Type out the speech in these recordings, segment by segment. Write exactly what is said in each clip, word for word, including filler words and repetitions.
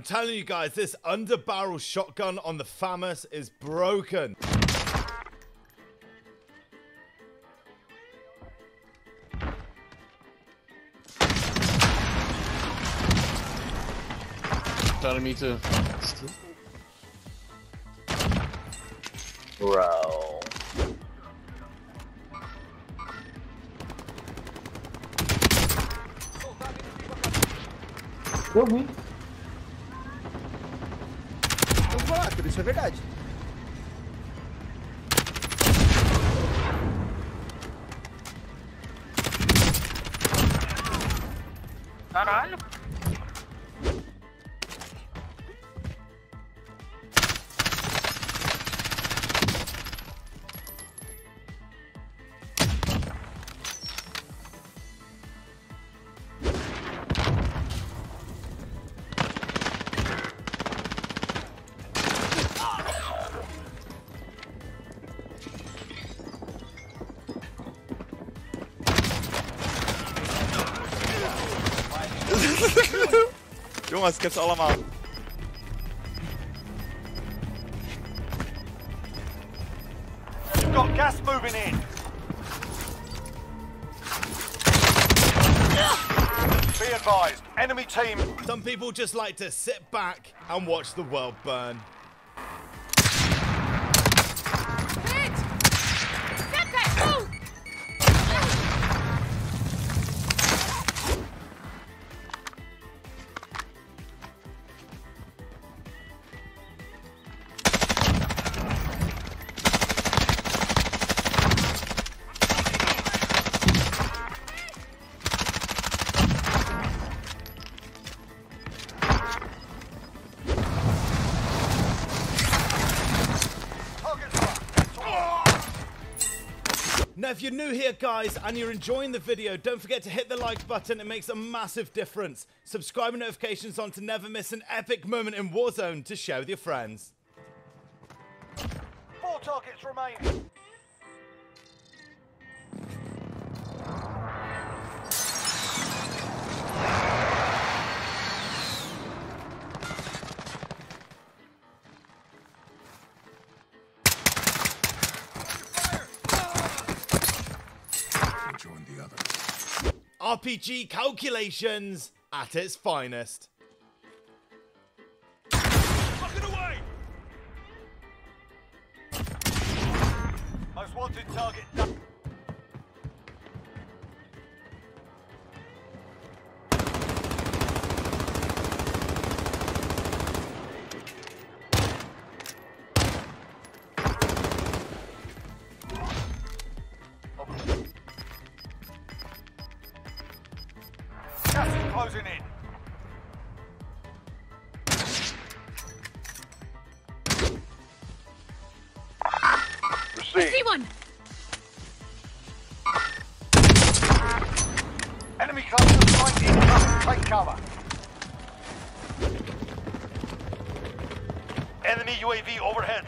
I'm telling you guys, this underbarrel shotgun on the FAMAS is broken. Telling me to. Bro. Deu ruim. Eu vou falar, isso é verdade. Caralho. Jongens, ik heb ze allemaal. You've got gas moving in. Be advised, enemy team. Some people just like to sit back and watch the world burn. Now, if you're new here, guys, and you're enjoying the video, don't forget to hit the like button. It makes a massive difference. Subscribe and notifications on to never miss an epic moment in Warzone to share with your friends. Four targets remain. R P G calculations at its finest. Lock it away! Most wanted target done. Closing in. Receive. See one. Enemy cluster finding cover. Take cover. Enemy U A V overhead.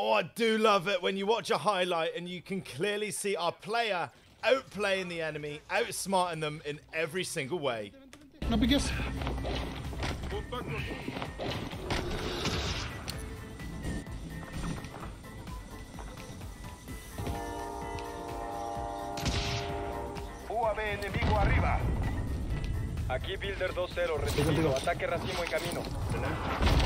Oh, I do love it when you watch a highlight and you can clearly see our player outplaying the enemy, outsmarting them in every single way. No biggest. U A V enemigo arriba. Aquí Builder two zero, recibido. Ataque racimo en camino.